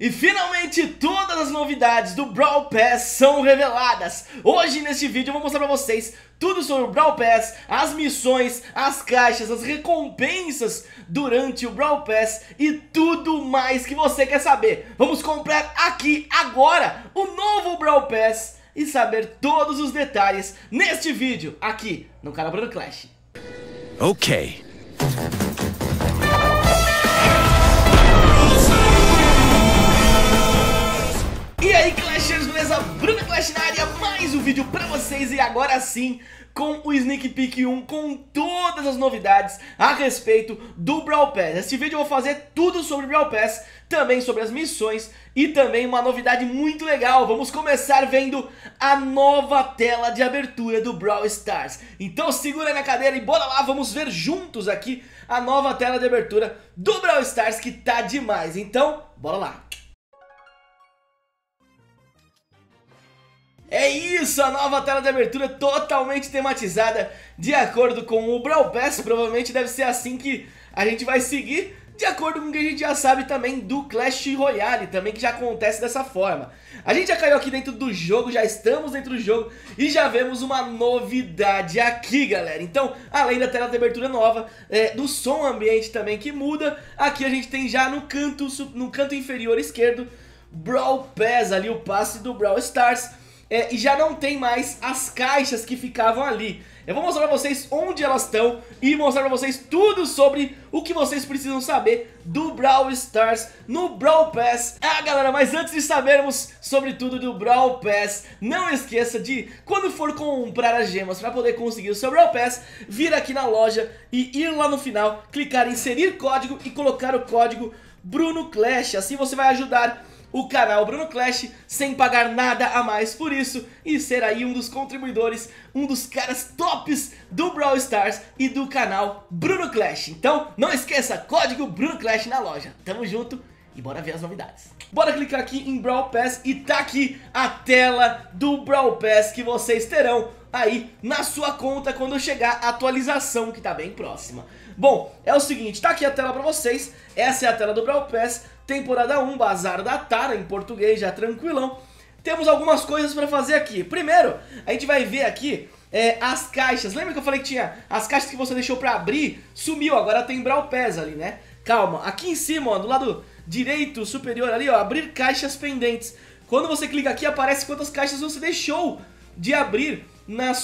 E finalmente todas as novidades do Brawl Pass são reveladas. Hoje neste vídeo eu vou mostrar pra vocês tudo sobre o Brawl Pass, as missões, as caixas, as recompensas durante o Brawl Pass e tudo mais que você quer saber. Vamos comprar aqui agora o novo Brawl Pass e saber todos os detalhes neste vídeo aqui no canal Bruno Clash. Ok. E aí, Clashers, beleza? Bruno Clash na área, mais um vídeo pra vocês e agora sim com o Sneak Peek 1, com todas as novidades a respeito do Brawl Pass. Neste vídeo eu vou fazer tudo sobre o Brawl Pass, também sobre as missões e também uma novidade muito legal. Vamos começar vendo a nova tela de abertura do Brawl Stars. Então segura na cadeira e bora lá, vamos ver juntos aqui a nova tela de abertura do Brawl Stars, que tá demais. Então, bora lá. É isso, a nova tela de abertura totalmente tematizada de acordo com o Brawl Pass. Provavelmente deve ser assim que a gente vai seguir, de acordo com o que a gente já sabe também do Clash Royale, também que já acontece dessa forma. A gente já caiu aqui dentro do jogo, já estamos dentro do jogo e já vemos uma novidade aqui, galera. Então, além da tela de abertura nova, do som ambiente também que muda, aqui a gente tem já no canto inferior esquerdo, Brawl Pass, ali o passe do Brawl Stars. E já não tem mais as caixas que ficavam ali. Eu vou mostrar pra vocês onde elas estão e mostrar pra vocês tudo sobre o que vocês precisam saber do Brawl Stars no Brawl Pass. Ah, galera, mas antes de sabermos sobre tudo do Brawl Pass, não esqueça de, quando for comprar as gemas pra poder conseguir o seu Brawl Pass, vir aqui na loja e ir lá no final, clicar em inserir código e colocar o código Bruno Clash. Assim você vai ajudar o canal Bruno Clash sem pagar nada a mais por isso e ser aí um dos contribuidores, um dos caras tops do Brawl Stars e do canal Bruno Clash. Então não esqueça, código Bruno Clash na loja. Tamo junto e bora ver as novidades. Bora clicar aqui em Brawl Pass e tá aqui a tela do Brawl Pass que vocês terão aí na sua conta quando chegar a atualização, que tá bem próxima. Bom, é o seguinte, tá aqui a tela pra vocês. Essa é a tela do Brawl Pass, temporada 1, Bazar da Tara, em português, já tranquilão. Temos algumas coisas pra fazer aqui. Primeiro, a gente vai ver aqui as caixas. Lembra que eu falei que tinha as caixas que você deixou pra abrir? Sumiu, agora tem Brawl Pass ali, né? Calma, aqui em cima, ó, do lado direito superior ali, ó, abrir caixas pendentes. Quando você clica aqui, aparece quantas caixas você deixou de abrir na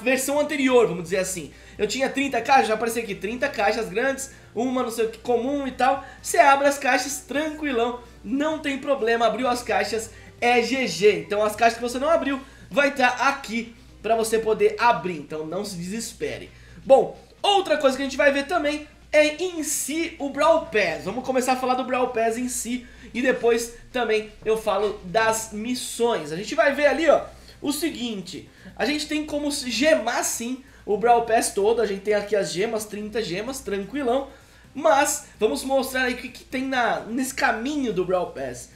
versão anterior, vamos dizer assim. Eu tinha 30 caixas, já apareceu aqui 30 caixas grandes, uma não sei o que, comum e tal. Você abre as caixas tranquilão, não tem problema, abriu as caixas, é GG. Então as caixas que você não abriu vai estar aqui pra você poder abrir, então não se desespere. Bom, outra coisa que a gente vai ver também é em si o Brawl Pass. Vamos começar a falar do Brawl Pass em si e depois também eu falo das missões. A gente vai ver ali, ó, o seguinte, a gente tem como gemar sim o Brawl Pass todo, a gente tem aqui as gemas, 30 gemas, tranquilão. Mas vamos mostrar aí o que tem nesse caminho do Brawl Pass.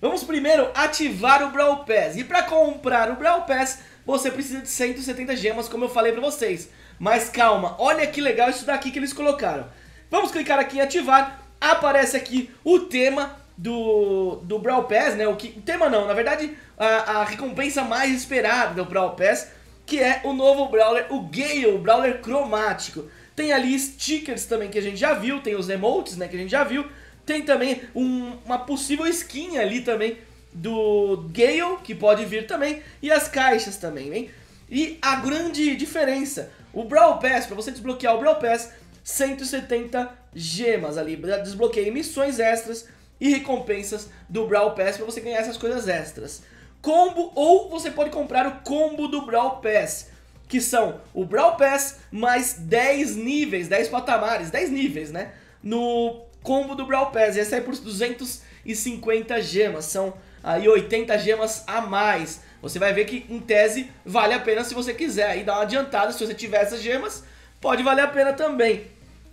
Vamos primeiro ativar o Brawl Pass. E para comprar o Brawl Pass, você precisa de 170 gemas, como eu falei pra vocês. Mas calma, olha que legal isso daqui que eles colocaram. Vamos clicar aqui em ativar, aparece aqui o tema do Brawl Pass, né? O tema não, na verdade a recompensa mais esperada do Brawl Pass, que é o novo Brawler, o Gale, o Brawler cromático. Tem ali stickers também que a gente já viu, tem os emotes, né, que a gente já viu. Tem também uma possível skin ali também do Gale, que pode vir também, e as caixas também, hein? E a grande diferença, o Brawl Pass, pra você desbloquear o Brawl Pass, 170 gemas ali, desbloqueia missões extras e recompensas do Brawl Pass para você ganhar essas coisas extras. Combo, ou você pode comprar o combo do Brawl Pass, que são o Brawl Pass mais 10 níveis, 10 patamares, 10 níveis, né? No combo do Brawl Pass, e essa aí por 250 gemas, são aí 80 gemas a mais. Você vai ver que em tese vale a pena se você quiser, aí dá uma adiantada, se você tiver essas gemas, pode valer a pena também.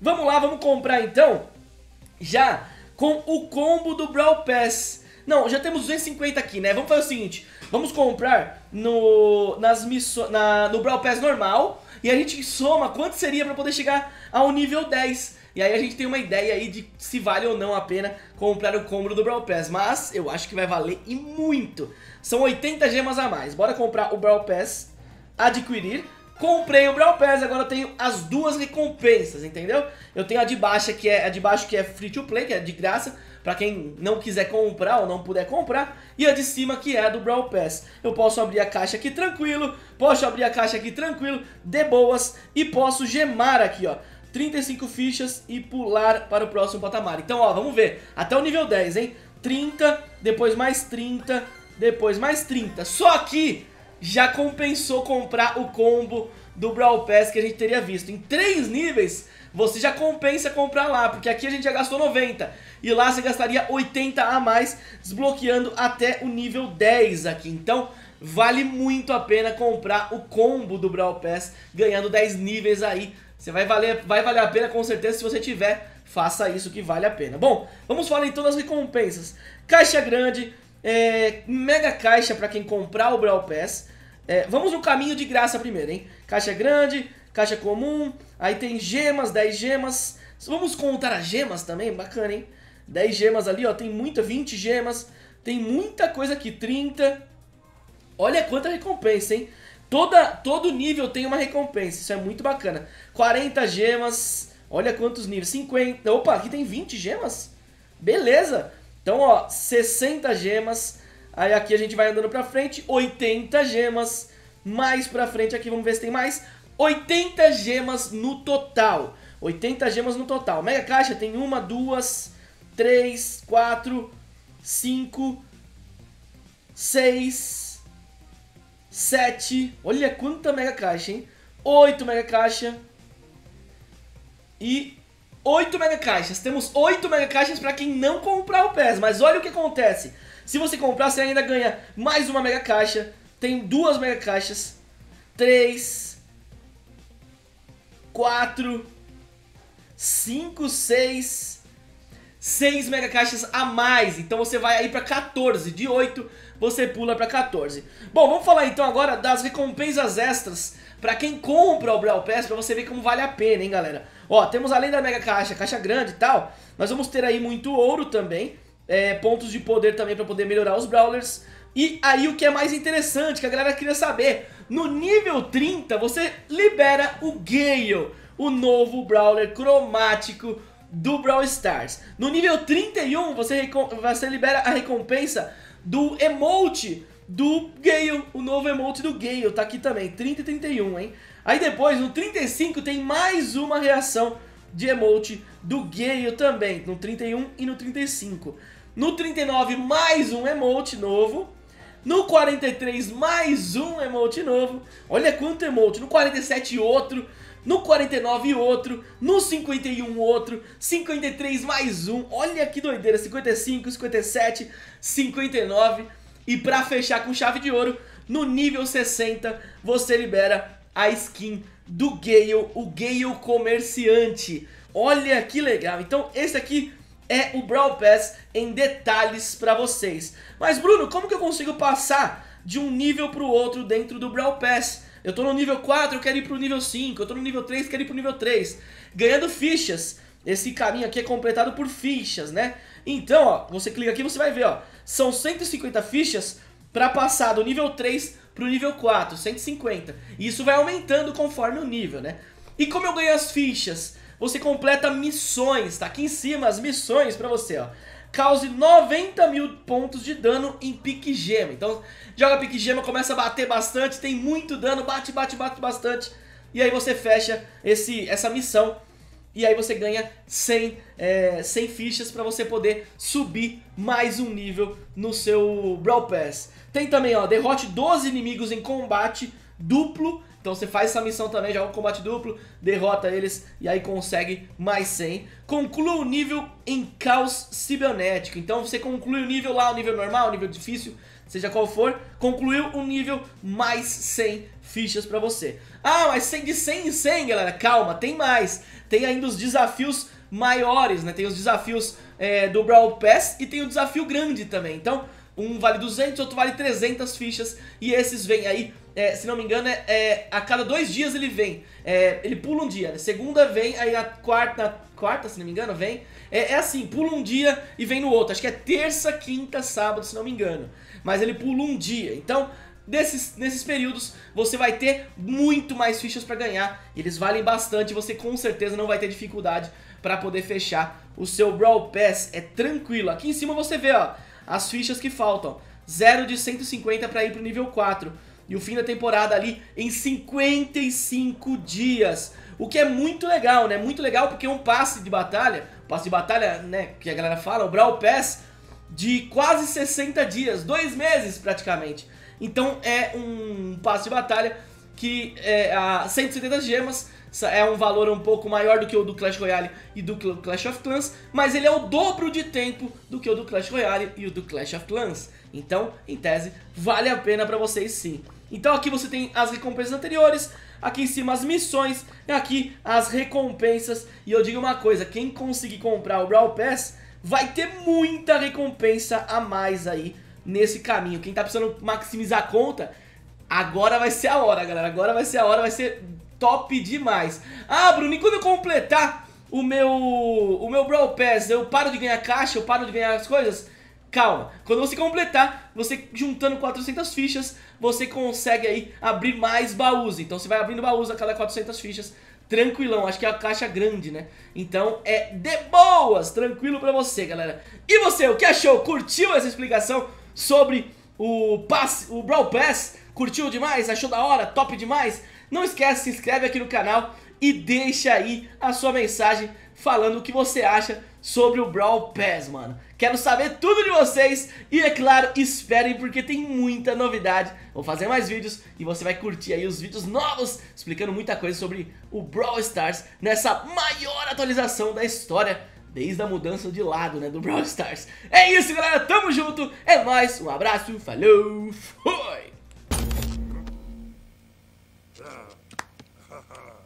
Vamos lá, vamos comprar então, já com o combo do Brawl Pass. Não, já temos 250 aqui, né? Vamos fazer o seguinte, vamos comprar no Brawl Pass normal e a gente soma quanto seria pra poder chegar ao nível 10. E aí a gente tem uma ideia aí de se vale ou não a pena comprar o combo do Brawl Pass, mas eu acho que vai valer e muito. São 80 gemas a mais. Bora comprar o Brawl Pass, adquirir. Comprei o Brawl Pass, agora eu tenho as duas recompensas, entendeu? Eu tenho a de baixo que é, free to play, que é de graça, pra quem não quiser comprar ou não puder comprar. E a de cima que é a do Brawl Pass. Eu posso abrir a caixa aqui tranquilo, posso abrir a caixa aqui tranquilo, de boas. E posso gemar aqui, ó, 35 fichas e pular para o próximo patamar. Então, ó, vamos ver, até o nível 10, hein? 30, depois mais 30, depois mais 30. Só que já compensou comprar o combo do Brawl Pass que a gente teria visto. Em 3 níveis, você já compensa comprar lá, porque aqui a gente já gastou 90. E lá você gastaria 80 a mais, desbloqueando até o nível 10 aqui. Então, vale muito a pena comprar o combo do Brawl Pass, ganhando 10 níveis aí. Você vai valer a pena com certeza, se você tiver, faça isso que vale a pena. Bom, vamos falar então das recompensas. Caixa grande, mega caixa pra quem comprar o Brawl Pass. Vamos no caminho de graça primeiro, hein? Caixa grande, caixa comum, aí tem gemas, 10 gemas. Vamos contar as gemas também? Bacana, hein? 10 gemas ali, ó, tem muita, 20 gemas. Tem muita coisa aqui, 30. Olha quanta recompensa, hein? Todo nível tem uma recompensa, isso é muito bacana. 40 gemas, olha quantos níveis, 50, opa, aqui tem 20 gemas? Beleza! Então, ó, 60 gemas, aí aqui a gente vai andando pra frente, 80 gemas, mais pra frente aqui, vamos ver se tem mais, 80 gemas no total, 80 gemas no total. Mega caixa tem 1, 2, 3, 4, 5, 6, 7, olha quanta mega caixa, hein, 8 mega caixa e 8 mega caixas, temos 8 mega caixas pra quem não comprar o PES, mas olha o que acontece, se você comprar você ainda ganha mais uma mega caixa, tem 2 mega caixas, 3, 4, 5, 6 mega caixas a mais, então você vai aí pra 14, de 8 você pula pra 14. Bom, vamos falar então agora das recompensas extras pra quem compra o Brawl Pass, pra você ver como vale a pena, hein, galera. Ó, temos além da mega caixa, caixa grande e tal, nós vamos ter aí muito ouro também, pontos de poder também pra poder melhorar os Brawlers. E aí o que é mais interessante, que a galera queria saber, no nível 30 você libera o Gale, o novo Brawler cromático do Brawl Stars. No nível 31 você libera a recompensa do emote do Gale, o novo emote do Gale, tá aqui também, 30 e 31, hein? Aí depois, no 35, tem mais uma reação de emote do Gale também, no 31 e no 35. No 39, mais um emote novo. No 43, mais um emote novo. Olha quanto emote. No 47, outro. No 49, outro. No 51, outro. 53, mais um. Olha que doideira. 55, 57, 59. E pra fechar com chave de ouro, no nível 60, você libera a skin do Gale, o Gale Comerciante. Olha que legal. Então esse aqui é o Brawl Pass em detalhes pra vocês. Mas Bruno, como que eu consigo passar de um nível pro outro dentro do Brawl Pass? Eu tô no nível 4, eu quero ir pro nível 5. Eu tô no nível 3, quero ir pro nível 3. Ganhando fichas. Esse caminho aqui é completado por fichas, né? Então, ó, você clica aqui e você vai ver, ó, são 150 fichas pra passar do nível 3 pro nível 4, 150. E isso vai aumentando conforme o nível, né? E como eu ganho as fichas? Você completa missões, tá aqui em cima as missões pra você, ó. Cause 90 mil pontos de dano em Pique Gema. Então, joga Pique Gema, começa a bater bastante, tem muito dano, bate bastante. E aí você fecha essa missão. E aí você ganha 100 fichas para você poder subir mais um nível no seu Brawl Pass. Tem também, ó, derrote 12 inimigos em combate duplo. Então você faz essa missão também, joga um combate duplo, derrota eles e aí consegue mais 100. Conclua o nível em Caos Cibernético. Então você conclui o nível lá, o nível normal, o nível difícil, seja qual for. Concluiu o nível, mais 100 fichas pra você. Ah, mas de 100 em 100, galera, calma, tem mais. Tem ainda os desafios maiores, né? Tem os desafios do Brawl Pass e tem o desafio grande também. Então, Um vale 200, outro vale 300 fichas. E esses vêm aí, se não me engano, a cada 2 dias ele vem. Ele pula um dia, né? Segunda vem, aí na quarta, se não me engano, vem. É assim, pula um dia e vem no outro. Acho que é terça, quinta, sábado, se não me engano. Mas ele pula um dia. Então, nesses períodos, você vai ter muito mais fichas pra ganhar. Eles valem bastante, você com certeza não vai ter dificuldade pra poder fechar o seu Brawl Pass. É tranquilo. Aqui em cima você vê, ó, as fichas que faltam, 0 de 150 para ir pro nível 4. E o fim da temporada ali em 55 dias. O que é muito legal, né? Muito legal porque um passe de batalha, né, que a galera fala, o Brawl Pass, de quase 60 dias, 2 meses praticamente. Então é um passe de batalha que é a 170 gemas, é um valor um pouco maior do que o do Clash Royale e do Clash of Clans, mas ele é o dobro de tempo do que o do Clash Royale e o do Clash of Clans. Então, em tese, vale a pena pra vocês sim. Então aqui você tem as recompensas anteriores, aqui em cima as missões, aqui as recompensas. E eu digo uma coisa, quem conseguir comprar o Brawl Pass vai ter muita recompensa a mais aí nesse caminho. Quem tá precisando maximizar a conta, agora vai ser a hora, galera. Agora vai ser a hora, vai ser top demais. Ah, Bruno, e quando eu completar o meu Brawl Pass, eu paro de ganhar caixa, eu paro de ganhar as coisas? Calma, quando você completar, você juntando 400 fichas, você consegue aí abrir mais baús. Então você vai abrindo baús a cada 400 fichas, tranquilão. Acho que é a caixa grande, né? Então é de boas, tranquilo pra você, galera. E você, o que achou? Curtiu essa explicação sobre o Brawl Pass? Curtiu demais? Achou da hora? Top demais? Não esquece, se inscreve aqui no canal e deixa aí a sua mensagem falando o que você acha sobre o Brawl Pass, mano. Quero saber tudo de vocês e, é claro, esperem porque tem muita novidade. Vou fazer mais vídeos e você vai curtir aí os vídeos novos explicando muita coisa sobre o Brawl Stars nessa maior atualização da história desde a mudança de lado, né, do Brawl Stars. É isso, galera. Tamo junto. É nóis. Um abraço. Falou. Fui. Ha ha.